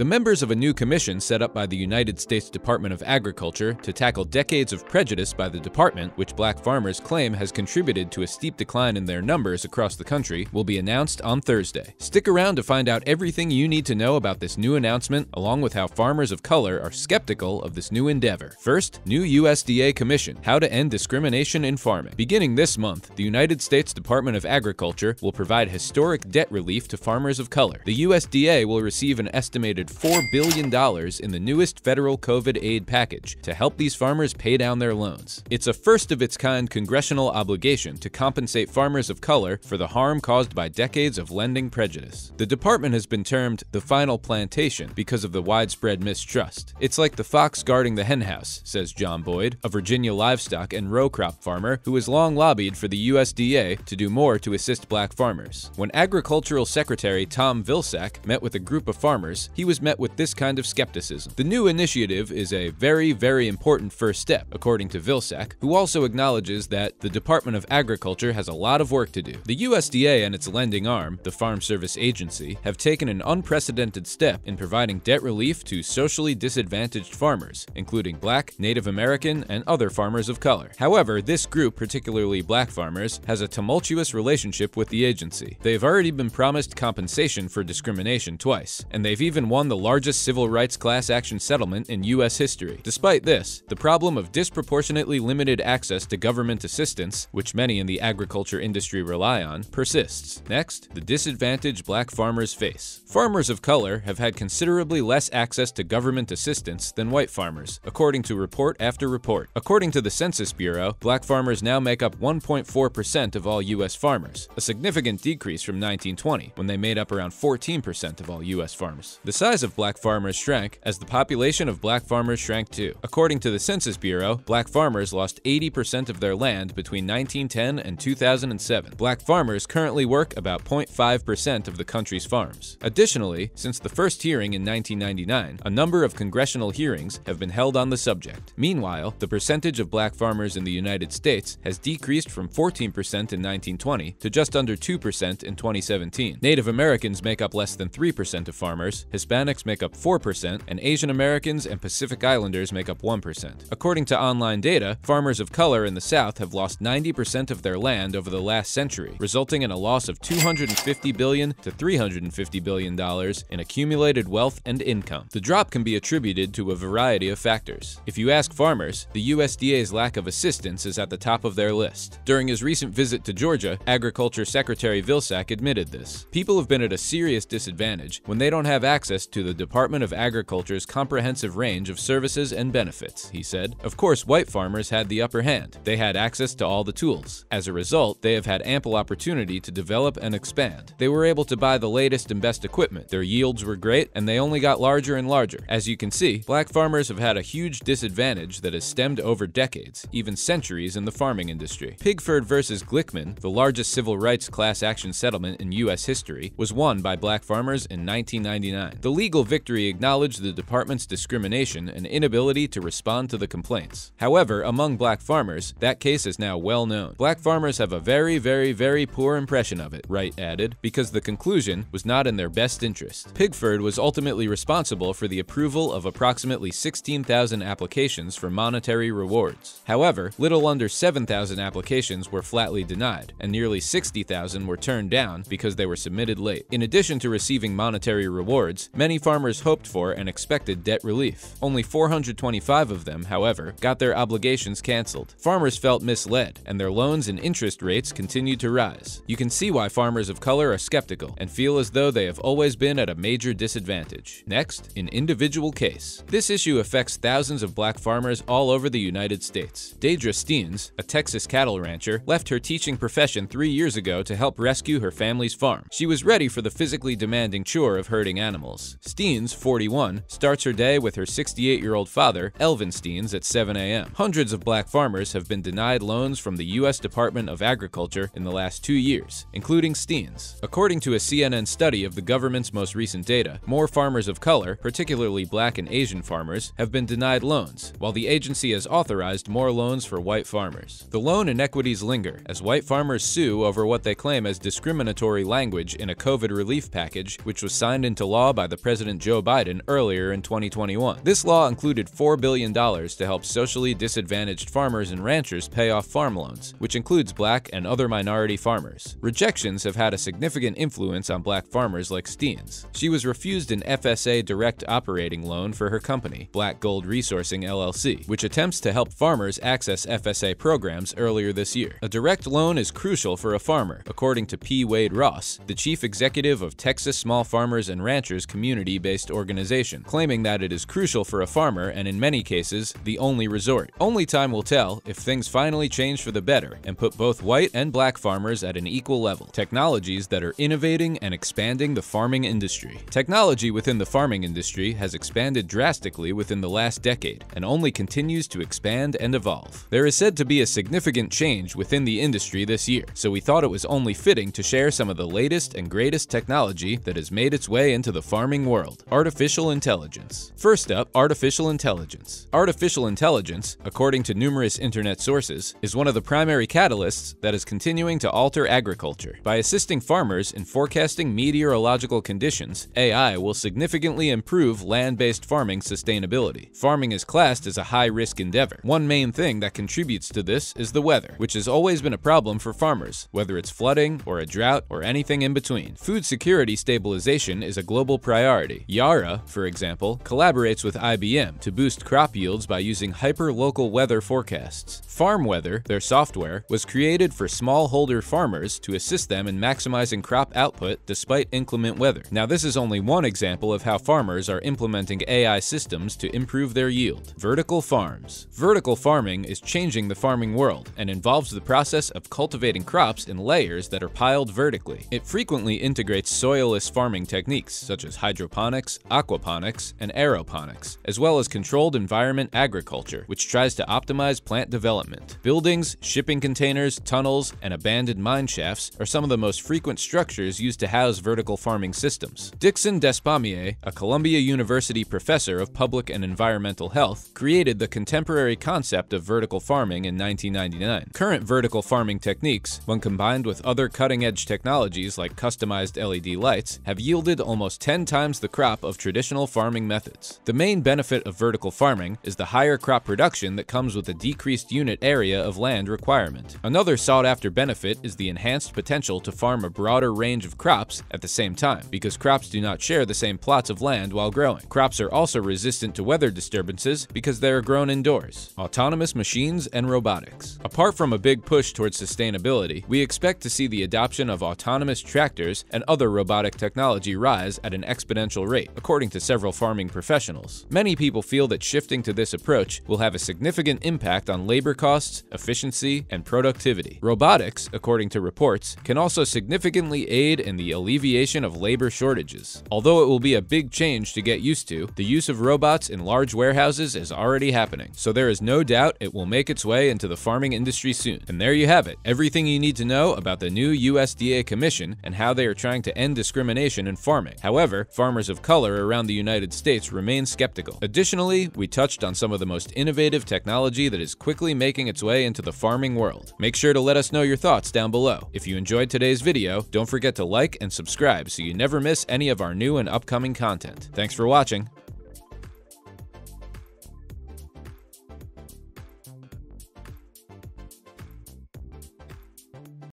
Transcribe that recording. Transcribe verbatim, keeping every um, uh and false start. The members of a new commission set up by the United States Department of Agriculture to tackle decades of prejudice by the department, which black farmers claim has contributed to a steep decline in their numbers across the country, will be announced on Thursday. Stick around to find out everything you need to know about this new announcement, along with how farmers of color are skeptical of this new endeavor. First, new U S D A commission, how to end discrimination in farming. Beginning this month, the United States Department of Agriculture will provide historic debt relief to farmers of color. The U S D A will receive an estimated four billion dollars in the newest federal COVID aid package to help these farmers pay down their loans. It's a first-of-its-kind congressional obligation to compensate farmers of color for the harm caused by decades of lending prejudice. The department has been termed the final plantation because of the widespread mistrust. It's like the fox guarding the henhouse, says John Boyd, a Virginia livestock and row crop farmer who has long lobbied for the U S D A to do more to assist black farmers. When Agricultural Secretary Tom Vilsack met with a group of farmers, he was met with this kind of skepticism. The new initiative is a very, very important first step, according to Vilsack, who also acknowledges that the Department of Agriculture has a lot of work to do. The U S D A and its lending arm, the Farm Service Agency, have taken an unprecedented step in providing debt relief to socially disadvantaged farmers, including black, Native American, and other farmers of color. However, this group, particularly black farmers, has a tumultuous relationship with the agency. They've already been promised compensation for discrimination twice, and they've even won the largest civil rights class action settlement in U S history. Despite this, the problem of disproportionately limited access to government assistance, which many in the agriculture industry rely on, persists. Next, the disadvantage black farmers face. Farmers of color have had considerably less access to government assistance than white farmers, according to report after report. According to the Census Bureau, black farmers now make up one point four percent of all U S farmers, a significant decrease from nineteen twenty, when they made up around fourteen percent of all U S farmers. The size of black farmers shrank as the population of black farmers shrank too. According to the Census Bureau, black farmers lost eighty percent of their land between nineteen ten and two thousand seven. Black farmers currently work about zero point five percent of the country's farms. Additionally, since the first hearing in nineteen ninety-nine, a number of congressional hearings have been held on the subject. Meanwhile, the percentage of black farmers in the United States has decreased from fourteen percent in nineteen twenty to just under two percent in twenty seventeen. Native Americans make up less than three percent of farmers, Hispanic make up four percent, and Asian Americans and Pacific Islanders make up one percent. According to online data, farmers of color in the South have lost ninety percent of their land over the last century, resulting in a loss of two hundred fifty billion dollars to three hundred fifty billion dollars in accumulated wealth and income. The drop can be attributed to a variety of factors. If you ask farmers, the U S D A's lack of assistance is at the top of their list. During his recent visit to Georgia, Agriculture Secretary Vilsack admitted this. People have been at a serious disadvantage when they don't have access to the Department of Agriculture's comprehensive range of services and benefits, he said. Of course, white farmers had the upper hand. They had access to all the tools. As a result, they have had ample opportunity to develop and expand. They were able to buy the latest and best equipment. Their yields were great, and they only got larger and larger. As you can see, black farmers have had a huge disadvantage that has stemmed over decades, even centuries in the farming industry. Pigford versus Glickman, the largest civil rights class action settlement in U S history, was won by black farmers in nineteen ninety-nine. The legal victory acknowledged the department's discrimination and inability to respond to the complaints. However, among black farmers, that case is now well known. Black farmers have a very, very, very poor impression of it, Wright added, because the conclusion was not in their best interest. Pigford was ultimately responsible for the approval of approximately sixteen thousand applications for monetary rewards. However, little under seven thousand applications were flatly denied, and nearly sixty thousand were turned down because they were submitted late. In addition to receiving monetary rewards, many Many farmers hoped for and expected debt relief. Only four hundred twenty-five of them, however, got their obligations canceled. Farmers felt misled, and their loans and interest rates continued to rise. You can see why farmers of color are skeptical and feel as though they have always been at a major disadvantage. Next, an individual case. This issue affects thousands of black farmers all over the United States. Deidre Steens, a Texas cattle rancher, left her teaching profession three years ago to help rescue her family's farm. She was ready for the physically demanding chore of herding animals. Steens, forty-one, starts her day with her sixty-eight-year-old father, Elvin Steens, at seven A M Hundreds of black farmers have been denied loans from the U S Department of Agriculture in the last two years, including Steens. According to a C N N study of the government's most recent data, more farmers of color, particularly black and Asian farmers, have been denied loans, while the agency has authorized more loans for white farmers. The loan inequities linger, as white farmers sue over what they claim as discriminatory language in a COVID relief package, which was signed into law by the President President Joe Biden earlier in twenty twenty-one. This law included four billion dollars to help socially disadvantaged farmers and ranchers pay off farm loans, which includes black and other minority farmers. Rejections have had a significant influence on black farmers like Steens. She was refused an F S A direct operating loan for her company, Black Gold Resourcing L L C, which attempts to help farmers access F S A programs earlier this year. A direct loan is crucial for a farmer, according to P. Wade Ross, the chief executive of Texas Small Farmers and Ranchers community-based organization, claiming that it is crucial for a farmer and, in many cases, the only resort. Only time will tell if things finally change for the better and put both white and black farmers at an equal level. Technologies that are innovating and expanding the farming industry. Technology within the farming industry has expanded drastically within the last decade and only continues to expand and evolve. There is said to be a significant change within the industry this year, so we thought it was only fitting to share some of the latest and greatest technology that has made its way into the farming world. Artificial intelligence. First up, artificial intelligence. Artificial intelligence, according to numerous internet sources, is one of the primary catalysts that is continuing to alter agriculture. By assisting farmers in forecasting meteorological conditions, A I will significantly improve land-based farming sustainability. Farming is classed as a high-risk endeavor. One main thing that contributes to this is the weather, which has always been a problem for farmers, whether it's flooding or a drought or anything in between. Food security stabilization is a global priority. Yara, for example, collaborates with I B M to boost crop yields by using hyper-local weather forecasts. FarmWeather, their software, was created for smallholder farmers to assist them in maximizing crop output despite inclement weather. Now, this is only one example of how farmers are implementing A I systems to improve their yield. Vertical farms. Vertical farming is changing the farming world and involves the process of cultivating crops in layers that are piled vertically. It frequently integrates soilless farming techniques such as hydroponics, aquaponics, and aeroponics, as well as controlled environment agriculture, which tries to optimize plant development. Buildings, shipping containers, tunnels, and abandoned mine shafts are some of the most frequent structures used to house vertical farming systems. Dickson Despommier, a Columbia University professor of public and environmental health, created the contemporary concept of vertical farming in nineteen ninety-nine. Current vertical farming techniques, when combined with other cutting-edge technologies like customized L E D lights, have yielded almost ten times the crop of traditional farming methods. The main benefit of vertical farming is the higher crop production that comes with a decreased unit area of land requirement. Another sought-after benefit is the enhanced potential to farm a broader range of crops at the same time, because crops do not share the same plots of land while growing. Crops are also resistant to weather disturbances because they are grown indoors. Autonomous machines and robotics. Apart from a big push towards sustainability, we expect to see the adoption of autonomous tractors and other robotic technology rise at an exponential rate, according to several farming professionals. Many people feel that shifting to this approach will have a significant impact on labor costs, efficiency, and productivity. Robotics, according to reports, can also significantly aid in the alleviation of labor shortages. Although it will be a big change to get used to, the use of robots in large warehouses is already happening, so there is no doubt it will make its way into the farming industry soon. And there you have it, everything you need to know about the new U S D A Commission and how they are trying to end discrimination in farming. However, farmers of color around the United States remain skeptical. Additionally, we touched on some of the most innovative technology that is quickly making its way into the farming world. Make sure to let us know your thoughts down below. If you enjoyed today's video, don't forget to like and subscribe so you never miss any of our new and upcoming content. Thanks for watching.